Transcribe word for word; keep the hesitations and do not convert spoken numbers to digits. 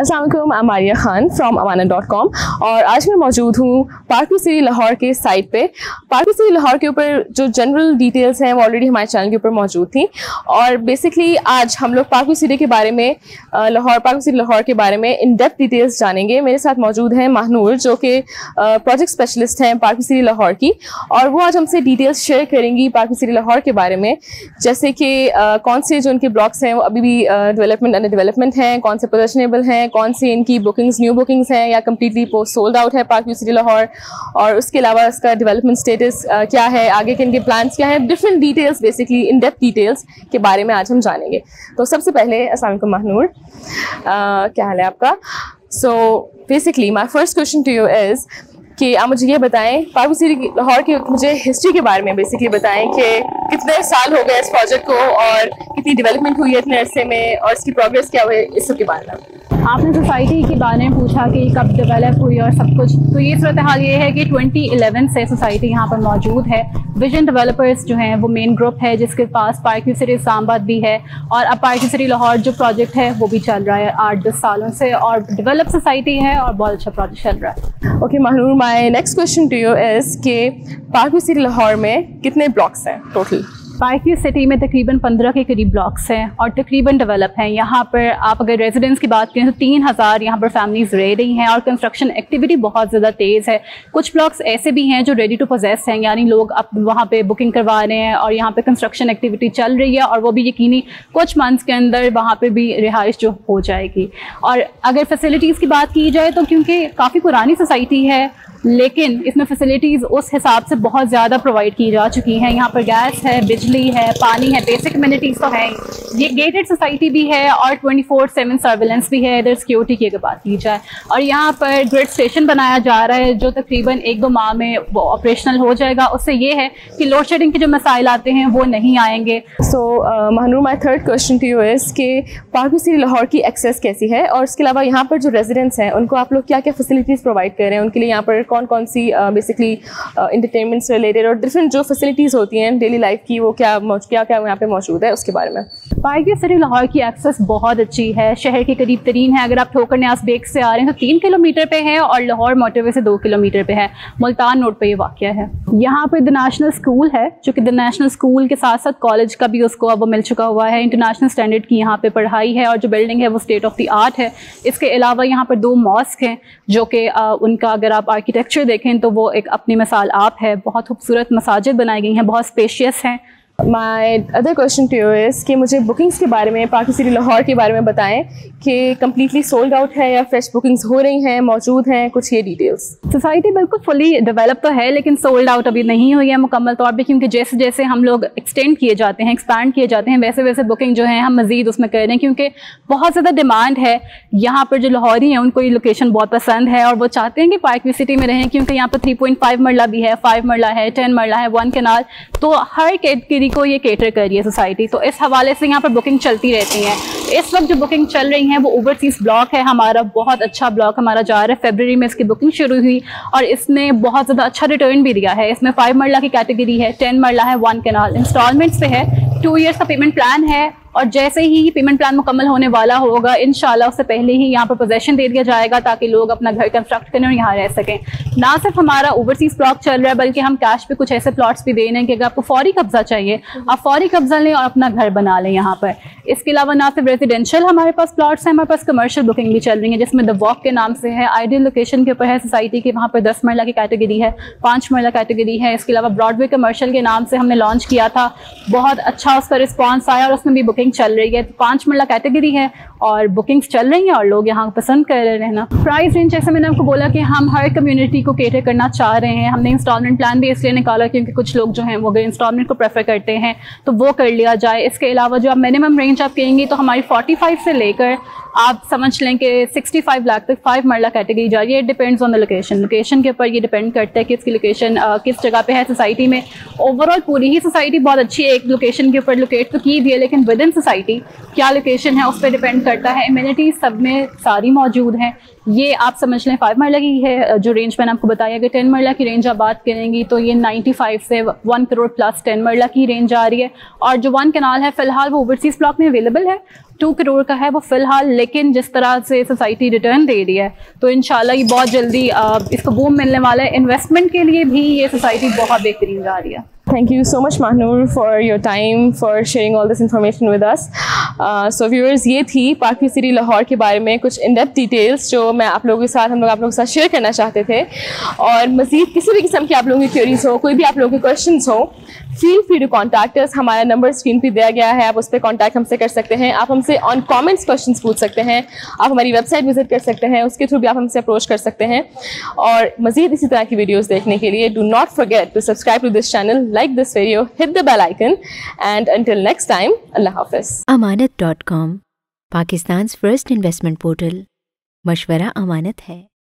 अस्सलाम वालेकुम, Amaria Khan from Amana dot com और आज मैं मौजूद हूँ पार्क व्यू सिटी लाहौर के साइट पे। पार्क व्यू सिटी लाहौर के ऊपर जो जनरल डिटेल्स हैं वो ऑलरेडी हमारे चैनल के ऊपर मौजूद थी और बेसिकली आज हम लोग पार्क व्यू सिटी के बारे में, Lahore Park view city Lahore के बारे में इन डेप्थ डिटेल्स जानेंगे। मेरे साथ मौजूद हैं महनूर जो कि प्रोजेक्ट स्पेशलिस्ट हैं पार्क व्यू सिटी लाहौर की और वो आज हमसे डिटेल्स शेयर करेंगी पार्क व्यू सिटी लाहौर के बारे में, जैसे कि कौन से जो उनके ब्लॉक्स हैं वो अभी भी डेवलपमेंट अंडर डेवलपमेंट हैं, कौन से पोजिशनेबल हैं, कौन सी इनकी बुकिंग्स न्यू बुकिंग्स हैं या कम्प्लीटली सोल्ड आउट है पार्क व्यू सिटी लाहौर, और उसके अलावा इसका डेवलपमेंट स्टेटस क्या है, आगे के इनके प्लान्स क्या हैं। Different details, basically in depth details के बारे में आज हम जानेंगे। तो सबसे पहले अस्सलाम वालेकुम महनूर, क्या हाल है आपका? So basically my first question to you is कि आप मुझे ये बताएं पार्क व्यू सिटी लाहौर की मुझे हिस्ट्री के बारे में बेसिकली बताएं कि कितने साल हो गए इस प्रोजेक्ट को और कितनी डेवलपमेंट हुई है इतने अरसे में और इसकी प्रोग्रेस क्या हुई, इस सब के बारे में। आपने सोसाइटी के बारे में पूछा कि कब डेवलप हुई और सब कुछ, तो ये सूरत हाल ये है कि ट्वेंटी इलेवन से सोसाइटी यहाँ पर मौजूद है। विजन डेवलपर्स जो हैं वो मेन ग्रुप है जिसके पास पार्क व्यू सिटी इस्लामाबाद भी है और अब पार्क व्यू सिटी लाहौर जो प्रोजेक्ट है वो भी चल रहा है आठ दस सालों से और डेवलप सोसाइटी है और बहुत अच्छा प्रोजेक्ट चल रहा है। Okay Mahnoor, my next question to you is कि पार्क व्यू सिटी लाहौर में कितने ब्लॉक्स हैं टोटल? पार्क व्यू सिटी में तकरीबन पंद्रह के करीब ब्लॉक्स हैं और तकरीबन डेवलप हैं। यहाँ पर आप अगर रेजिडेंट्स की बात करें तो तीन हज़ार यहाँ पर फैमिलीज़ रह रही हैं और कंस्ट्रक्शन एक्टिविटी बहुत ज़्यादा तेज़ है। कुछ ब्लॉक्स ऐसे भी हैं जो रेडी टू पोजेस हैं, यानी लोग अब वहाँ पे बुकिंग करवा रहे हैं और यहाँ पर कंस्ट्रक्शन एक्टिविटी चल रही है और वो भी यकीनी कुछ मंथ्स के अंदर वहाँ पर भी रिहाइश जो हो जाएगी। और अगर फैसिलिटीज़ की बात की जाए तो क्योंकि काफ़ी पुरानी सोसाइटी है लेकिन इसमें फैसिलिटीज़ उस हिसाब से बहुत ज़्यादा प्रोवाइड की जा चुकी हैं। यहाँ पर गैस है, बिजली है, पानी है, बेसिक कम्युनिटीज़ तो है। ये गेटेड सोसाइटी भी है और ट्वेंटी फोर सेवन सर्विलेंस भी है। इधर सिक्योरिटी की अगर बात की जाए और यहाँ पर ग्रिड स्टेशन बनाया जा रहा है जो तकरीबन एक दो माह में वो ऑपरेशनल हो जाएगा। उससे ये है कि लोड शेडिंग के जो मसाइल आते हैं वो नहीं आएंगे। So Mahnoor, my third question to you is कि पार्क व्यू सिटी लाहौर की एक्सेस कैसी है और इसके अलावा यहाँ पर जो रेजिडेंट्स हैं उनको आप लोग क्या क्या फैसिलिटीज़ प्रोवाइड कर रहे हैं, उनके लिए यहाँ पर कौन कौन सी बेसिकली इंटरटेनमेंट से रिलेटेड और डिफरेंट जो फैसिलिटीज़ होती हैं डेली लाइफ की वो क्या क्या क्या यहाँ पे मौजूद है, उसके बारे में। पार्क व्यू सिटी लाहौर की एक्सेस बहुत अच्छी है, शहर के करीब तरीन है। अगर आप ठोकर न्यास बेग से आ रहे हैं तो तीन किलोमीटर पे है और लाहौर मोटरवे से दो किलोमीटर पे है। मुल्तान रोड पे ये वाक़िया है। यहाँ पर द नेशनल स्कूल है जो कि द नेशनल स्कूल के साथ साथ कॉलेज का भी उसको अब मिल चुका हुआ है। इंटरनेशनल स्टैंडर्ड की यहाँ पर पढ़ाई है और जो बिल्डिंग है वो स्टेट ऑफ द आर्ट है। इसके अलावा यहाँ पर दो मॉस्क हैं जो कि उनका अगर आप आर्किटेक्ट आर्किटेक्चर देखें तो वो एक अपनी मिसाल आप है। बहुत खूबसूरत मसाजिद बनाई गई हैं, बहुत स्पेशियस हैं। My other question to you is कि मुझे बुकिंग्स के बारे में, पार्क व्यू सिटी लाहौर के बारे में बताएं कि कम्प्लीटली सोल्ड आउट है या फ्रेश बुकिंग्स हो रही हैं, मौजूद हैं, कुछ ये डिटेल्स। सोसाइटी बिल्कुल फुली डेवलप तो है लेकिन सोल्ड आउट अभी नहीं हुई है मुकम्मल तौर पर, क्योंकि जैसे जैसे हम लोग एक्सटेंड किए जाते हैं, एक्सपैंड किए जाते हैं, वैसे वैसे बुकिंग जो है हम मज़ीद उसमें कर रहे हैं क्योंकि बहुत ज़्यादा डिमांड है। यहाँ पर जो लाहौरी हैं उनको ये लोकेशन बहुत पसंद है और वो चाहते हैं कि पार्क व्यू सिटी में रहें क्योंकि यहाँ पर थ्री पॉइंट फाइव मरला भी है, फाइव मरला है, टेन मरला है, वन कनाल, तो हर कैटेगरी को ये कैटर कर रही है सोसाइटी। तो इस हवाले से यहाँ पर बुकिंग चलती रहती हैं। इस वक्त जो बुकिंग चल रही हैं वो ओवरसीज ब्लॉक है हमारा, बहुत अच्छा ब्लॉक हमारा जा रहा है। फरवरी में इसकी बुकिंग शुरू हुई और इसने बहुत ज़्यादा अच्छा रिटर्न भी दिया है। इसमें फाइव मरला की कैटेगरी है, टेन मरला है, वन कनाल, इंस्टॉलमेंट्स पे है, टू ईयर्स का पेमेंट प्लान है और जैसे ही पेमेंट प्लान मुकम्मल होने वाला होगा इंशाल्लाह उससे पहले ही यहाँ पर पोजेशन दे दिया जाएगा ताकि लोग अपना घर कंस्ट्रक्ट करें और यहाँ रह सकें। ना सिर्फ हमारा ओवरसीज ब्लॉक चल रहा है बल्कि हम कैश पे कुछ ऐसे प्लॉट्स भी दे रहे हैं कि अगर आपको फौरी कब्जा चाहिए आप फौरी कब्जा लें और अपना घर बना लें यहाँ पर। इसके अलावा ना सिर्फ रेजिडेंशियल हमारे पास प्लॉट्स हैं, हमारे पास कमर्शियल बुकिंग भी चल रही है जिसमें द वॉक के नाम से है, आइडियल लोकेशन के ऊपर है सोसाइटी के। वहाँ पर दस मरला की कैटेगरी है, पाँच मरला कैटेगरी है। इसके अलावा ब्रॉडवे कमर्शियल के नाम से हमने लॉन्च किया था, बहुत अच्छा उसका रिस्पॉन्स आया और उसमें भी बुकिंग चल रही है। पांच मरला कैटेगरी है और बुकिंग्स चल रही हैं और लोग यहाँ पसंद कर रहे हैं ना। प्राइस रेंज, जैसे मैंने आपको बोला कि हम हर कम्युनिटी को कैटर करना चाह रहे हैं। हमने इंस्टॉलमेंट प्लान भी इसलिए निकाला क्योंकि कुछ लोग जो हैं वो अगर इंस्टॉलमेंट को प्रेफर करते हैं तो वो कर लिया जाए। इसके अलावा जो आप मिनिमम रेंज आप कहेंगी तो हमारी फोर्टी फाइव से लेकर आप समझ लें कि सिक्सटी फाइव लाख तक फाइव मरला कैटेगरी जा रही है। Depends on the location, location के ऊपर ये डिपेंड करता है कि इसकी लोकेशन किस जगह पे है सोसाइटी में। ओवरऑल पूरी ही सोसाइटी बहुत अच्छी है, एक लोकेशन के ऊपर लोकेट तो की भी है लेकिन विद इन सोसाइटी क्या लोकेशन है उस पर डिपेंड कर करता है। इम्यूनिटीज सब में सारी मौजूद हैं। ये आप समझ लें फाइव मरला की है जो रेंज मैंने आपको बताया कि टेन मरला की रेंज आप बात करेंगी तो ये पचानवे से वन करोड़ प्लस टेन मरला की रेंज आ रही है। और जो वन कनाल है फ़िलहाल वो ओवरसीज़ ब्लॉक में अवेलेबल है, टू करोड़ का है वो फ़िलहाल, लेकिन जिस तरह से सोसाइटी रिटर्न दे रही है तो इंशाल्लाह ये बहुत जल्दी इसको बूम मिलने वाला है। इन्वेस्टमेंट के लिए भी ये सोसाइटी बहुत बेहतरीन जा रही है। Thank you so much, Mahnoor, for your time, for sharing all this information with us. Uh, so viewers, ये थी पार्क व्यू सिटी लाहौर के बारे में कुछ इन डेप्थ डिटेल्स जो मैं आप लोगों के साथ हम लोग आप लोगों के साथ शेयर करना चाहते थे। और मज़ीद किसी भी किस्म के आप लोगों की क्वेरीज हो, कोई भी आप लोगों के क्वेश्चन हो, feel free to contact us. हमारा नंबर स्क्रीन पे दिया गया है, आप उस पर कॉन्टैक्ट हमसे कर सकते हैं। आप हमसे ऑन कॉमेंट्स क्वेश्चन पूछ सकते हैं, आप हमारी वेबसाइट विजिट कर सकते हैं, उसके थ्रू भी आप हमसे अप्रोच कर सकते हैं। और मज़ीद इसी तरह की वीडियोज़ देखने के लिए do not forget to subscribe to this channel, like this video, hit the bell icon, and until next time, Allah Hafiz. Amanat dot com, Pakistan's first investment portal. मशवरा अमानत है।